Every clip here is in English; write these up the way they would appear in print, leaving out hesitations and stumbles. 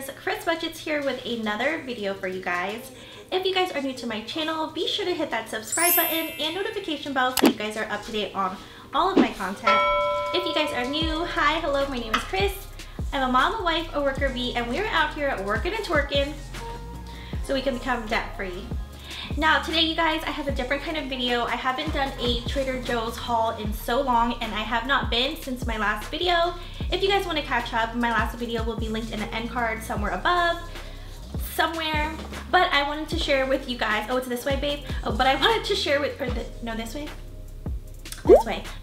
Bars. Chris Budgets here with another video for you guys. If you guys are new to my channel, be sure to hit that subscribe button and notification bell so you guys are up to date on all of my content. If you guys are new, hi, hello, my name is Chris. I'm a mom, a wife, a worker bee, and we're out here working and twerking so we can become debt-free. Now today, you guys, I have a different kind of video. I haven't done a Trader Joe's haul in so long, and I have not been since my last video. If you guys want to catch up, my last video will be linked in the end card somewhere above, somewhere. But I wanted to share with you guys, oh, it's this way, babe. Oh, but I wanted to share with, or the, no, this way?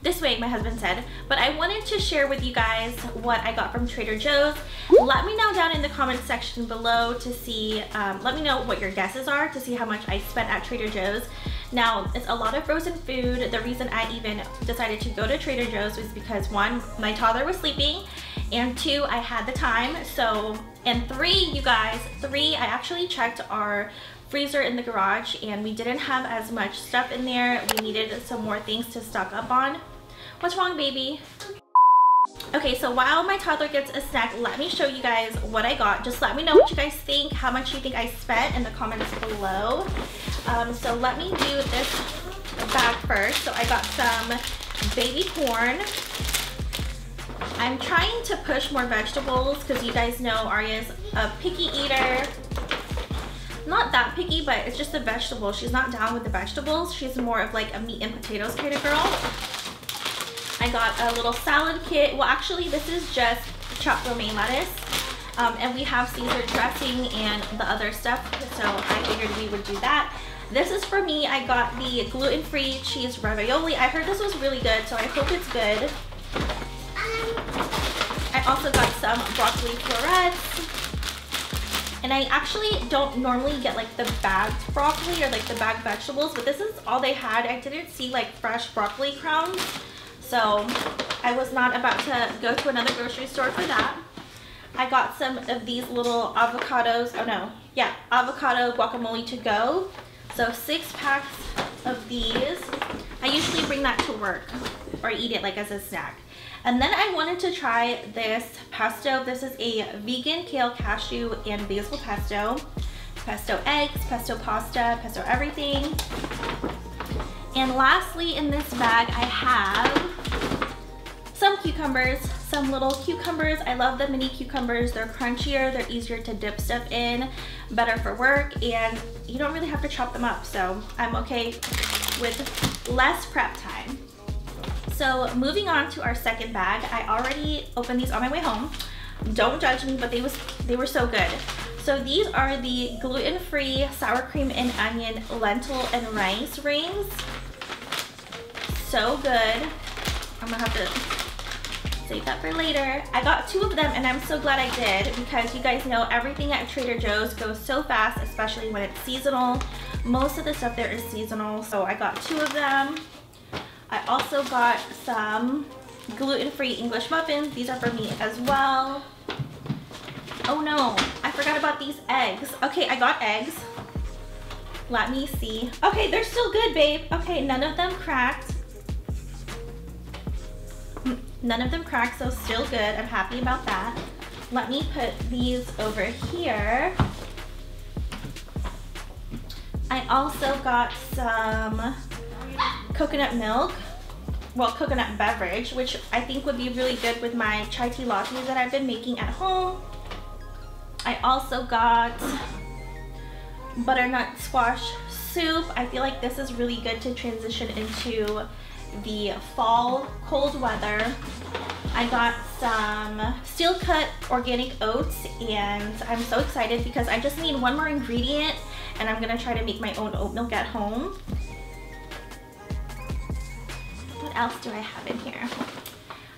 This way, my husband said. But I wanted to share with you guys what I got from Trader Joe's. Let me know down in the comment section below to see, let me know what your guesses are to see how much I spent at Trader Joe's. Now, it's a lot of frozen food. The reason I even decided to go to Trader Joe's was because one, my toddler was sleeping, and two, I had the time. So, and three, you guys, three, I actually checked our freezer in the garage and we didn't have as much stuff in there. We needed some more things to stock up on. What's wrong, baby? Okay, so while my toddler gets a snack, let me show you guys what I got. Just let me know what you guys think, how much you think I spent in the comments below. So let me do this bag first. So I got some baby corn. I'm trying to push more vegetables because you guys know Aria's a picky eater. Not that picky, but it's just the vegetables. She's not down with the vegetables. She's more of like a meat and potatoes kind of girl. I got a little salad kit. Well, actually, this is just chopped romaine lettuce. And we have Caesar dressing and the other stuff. So I figured we would do that. This is for me. I got the gluten-free cheese ravioli. I heard this was really good, so I hope it's good. I also got some broccoli florets. And I actually don't normally get like the bagged broccoli or like the bagged vegetables, but this is all they had. I didn't see like fresh broccoli crowns, so I was not about to go to another grocery store for that. I got some of these little avocados. Oh no, yeah, avocado guacamole to go. So 6 packs of these. I usually bring that to work or eat it like as a snack. And then I wanted to try this pesto. This is a vegan kale, cashew, and basil pesto. Pesto eggs, pesto pasta, pesto everything. And lastly, in this bag, I have some cucumbers, some little cucumbers. I love the mini cucumbers. They're crunchier, they're easier to dip stuff in, better for work, and you don't really have to chop them up. So I'm okay with less prep time. So moving on to our second bag. I already opened these on my way home. Don't judge me, but they were so good. So these are the gluten-free sour cream and onion lentil and rice rings. So good. I'm gonna have to save that for later. I got 2 of them and I'm so glad I did because you guys know everything at Trader Joe's goes so fast, especially when it's seasonal. Most of the stuff there is seasonal, so I got 2 of them. I also got some gluten-free English muffins. These are for me as well. Oh no, I forgot about these eggs. Okay, I got eggs. Let me see. Okay, they're still good, babe. Okay, none of them cracked. None of them cracked, so still good. I'm happy about that. Let me put these over here. I also got some coconut milk, well, coconut beverage, which I think would be really good with my chai tea lattes that I've been making at home. I also got butternut squash soup. I feel like this is really good to transition into the fall cold weather. I got some steel cut organic oats, and I'm so excited because I just need one more ingredient and I'm gonna try to make my own oat milk at home. What else do I have in here?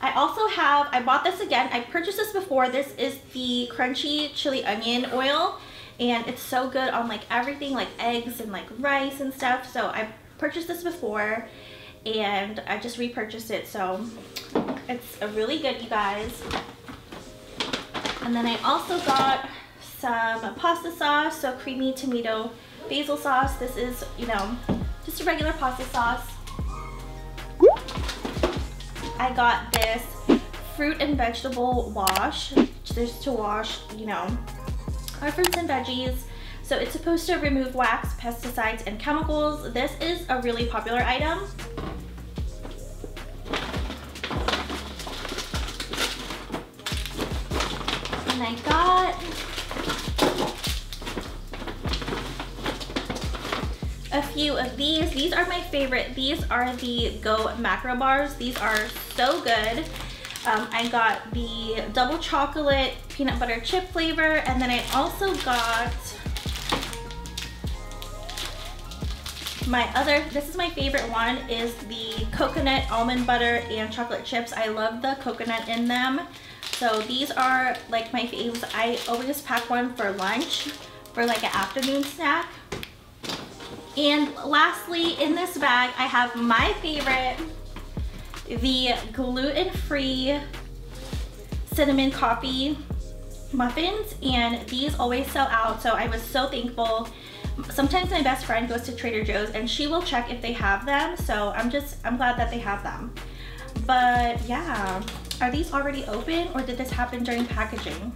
I also have, I bought this again. I purchased this before. This is the crunchy chili onion oil, and it's so good on like everything, like eggs and like rice and stuff. So I purchased this before and I just repurchased it. So it's a really good, you guys. And then I also got some pasta sauce. So creamy tomato basil sauce. This is, you know, just a regular pasta sauce. I got this fruit and vegetable wash, just to wash, you know, are from Some Veggies. So it's supposed to remove wax, pesticides, and chemicals. This is a really popular item. And I got a few of these. These are my favorite. These are the Go Macro Bars. These are so good. I got the double chocolate peanut butter chip flavor, and then I also got my other, this is my favorite one, is the coconut almond butter and chocolate chips. I love the coconut in them. So these are like my faves. I always pack one for lunch, for like an afternoon snack. And lastly, in this bag, I have my favorite, the gluten-free cinnamon coffee muffins, and these always sell out, so I was so thankful. Sometimes my best friend goes to Trader Joe's and she will check if they have them, so I'm glad that they have them. But yeah, are these already open or did this happen during packaging?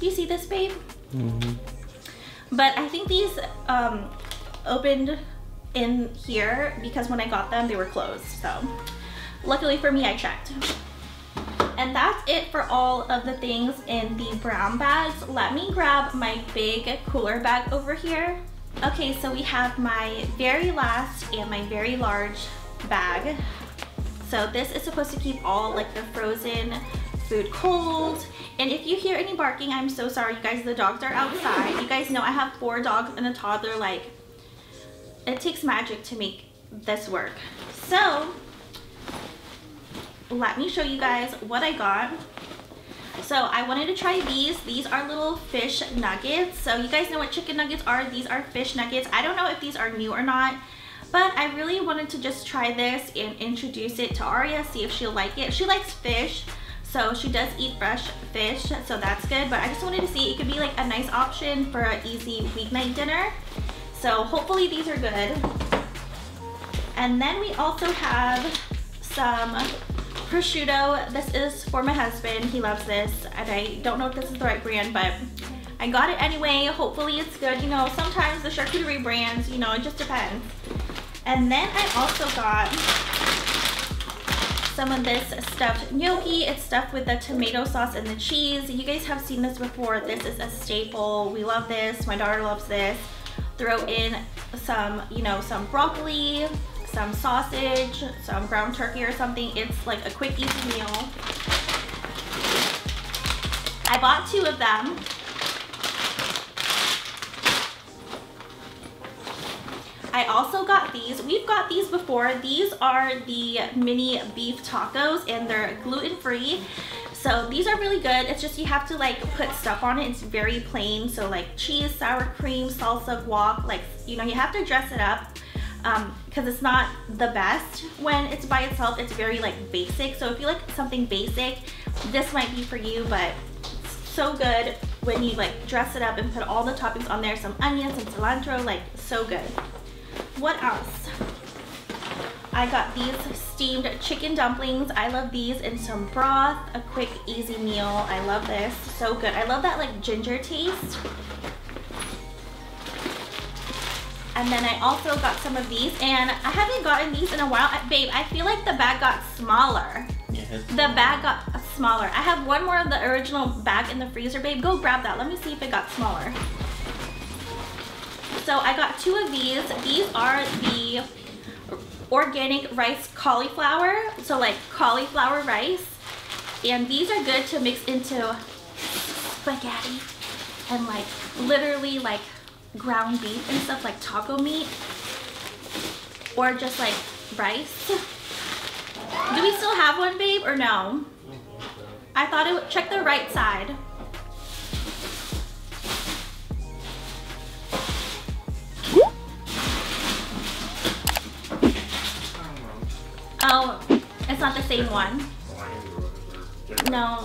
Do you see this, babe? Mm-hmm. But I think these opened in here because when I got them they were closed, so luckily for me I checked. And that's it for all of the things in the brown bags. Let me grab my big cooler bag over here. Okay, so we have my very last and my very large bag. So this is supposed to keep all like the frozen food cold. And if you hear any barking, I'm so sorry, you guys, the dogs are outside. You guys know I have 4 dogs and a toddler. Like, it takes magic to make this work. So let me show you guys what I got. So I wanted to try these. These are little fish nuggets. So you guys know what chicken nuggets are. These are fish nuggets. I don't know if these are new or not, but I really wanted to just try this and introduce it to Aria, see if she'll like it. She likes fish, so she does eat fresh fish, so that's good. But I just wanted to see, it could be like a nice option for an easy weeknight dinner. So hopefully these are good. And then we also have some prosciutto. This is for my husband. He loves this, and I don't know if this is the right brand, but I got it anyway. Hopefully it's good. You know, sometimes the charcuterie brands, you know, it just depends. And then I also got some of this stuffed gnocchi. It's stuffed with the tomato sauce and the cheese. You guys have seen this before. This is a staple. We love this. My daughter loves this. Throw in some, you know, some broccoli, some sausage, some ground turkey or something. It's like a quick, easy meal. I bought 2 of them. I also got these. We've got these before. These are the mini beef tacos and they're gluten-free. So these are really good. It's just you have to like put stuff on it. It's very plain. So like cheese, sour cream, salsa, guac, like, you know, you have to dress it up. Because it's not the best when it's by itself. It's very like basic. So if you like something basic, this might be for you, but it's so good when you like dress it up and put all the toppings on there. Some onions, some cilantro, like so good. What else? I got these steamed chicken dumplings. I love these, and some broth, a quick easy meal. I love this, so good. I love that like ginger taste. And then I also got some of these, and I haven't gotten these in a while. Babe, I feel like the bag got smaller. Yes. The bag got smaller. I have one more of the original bag in the freezer. Babe, go grab that. Let me see if it got smaller. So I got 2 of these. These are the organic rice cauliflower. So like cauliflower rice. And these are good to mix into spaghetti and like literally like ground beef and stuff, like taco meat or just like rice. Do we still have one, babe, or no? I thought it would, check the right side. Oh, it's not the same one. No,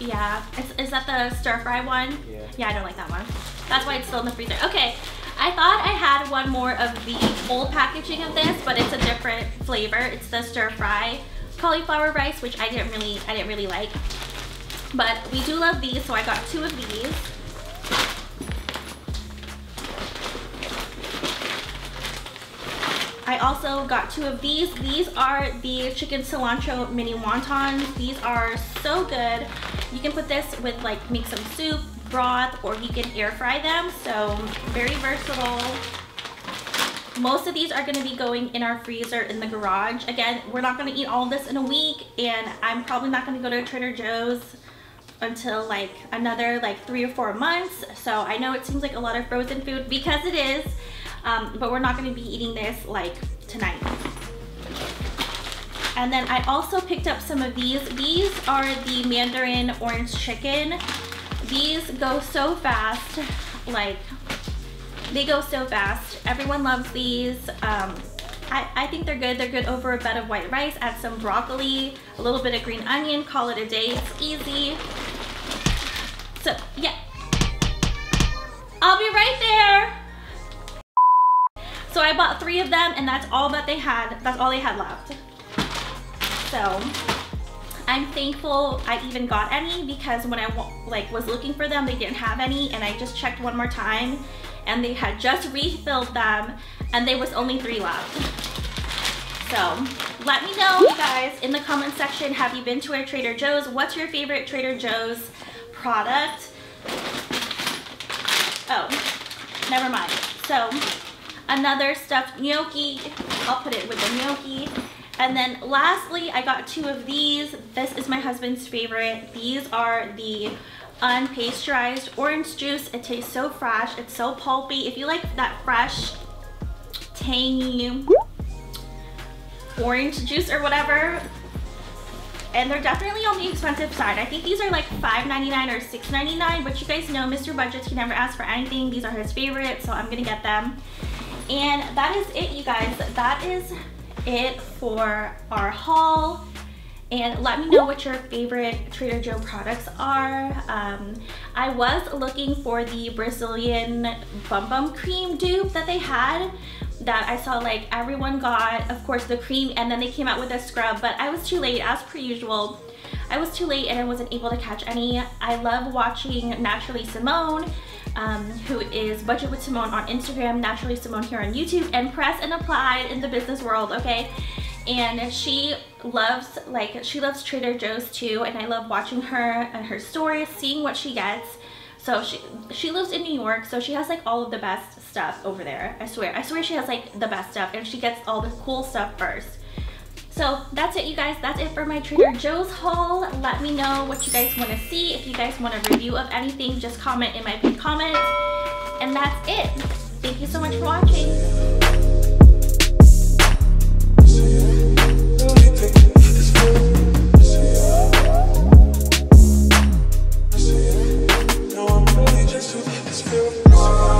yeah, is that the stir fry one? Yeah, I don't like that one. That's why it's still in the freezer. Okay, I thought I had one more of the full packaging of this, but it's a different flavor. It's the stir fry cauliflower rice, which I didn't really like. But we do love these, so I got 2 of these. I also got two of these. These are the chicken cilantro mini wontons. These are so good. You can put this with like, make some soup, broth, or you can air fry them. So very versatile. Most of these are going to be going in our freezer in the garage. Again, we're not going to eat all of this in a week, and I'm probably not going to go to Trader Joe's until like another like 3 or 4 months. So I know it seems like a lot of frozen food because it is, but we're not going to be eating this like tonight. And then I also picked up some of these. These are the mandarin orange chicken. These go so fast, like, they go so fast. Everyone loves these. I think they're good. They're good over a bed of white rice. Add some broccoli, a little bit of green onion, call it a day. It's easy. So yeah, I'll be right there. So I bought 3 of them, and that's all that they had. That's all they had left. So I'm thankful I even got any, because when I like was looking for them, they didn't have any, and I just checked one more time, and they had just refilled them, and there was only 3 left. So let me know, you guys, in the comment section, have you been to a Trader Joe's? What's your favorite Trader Joe's product? Oh, never mind. So another stuffed gnocchi, I'll put it with the gnocchi. And then lastly, I got 2 of these. This is my husband's favorite. These are the unpasteurized orange juice. It tastes so fresh, it's so pulpy. If you like that fresh, tangy orange juice or whatever, and they're definitely on the expensive side. I think these are like $5.99 or $6.99, but you guys know Mr. Budgets, he never asks for anything. These are his favorite, so I'm gonna get them. And that is it, you guys. That is it for our haul. And let me know what your favorite Trader Joe products are. I was looking for the Brazilian Bum Bum Cream dupe that they had, that I saw like everyone got, of course the cream, and then they came out with a scrub, but I was too late, as per usual. I was too late and I wasn't able to catch any. I love watching Naturally Simone, who is Budget with Simone on Instagram, Naturally Simone here on YouTube, and Press and Applied in the business world, okay? And she loves, like, she loves Trader Joe's too, and I love watching her and her stories, seeing what she gets. So she lives in New York, so she has like all of the best stuff over there. I swear she has like the best stuff, and she gets all the cool stuff first. So that's it, you guys. That's it for my Trader Joe's haul. Let me know what you guys want to see. If you guys want a review of anything, just comment in my pinned comment. And that's it. Thank you so much for watching. It's real.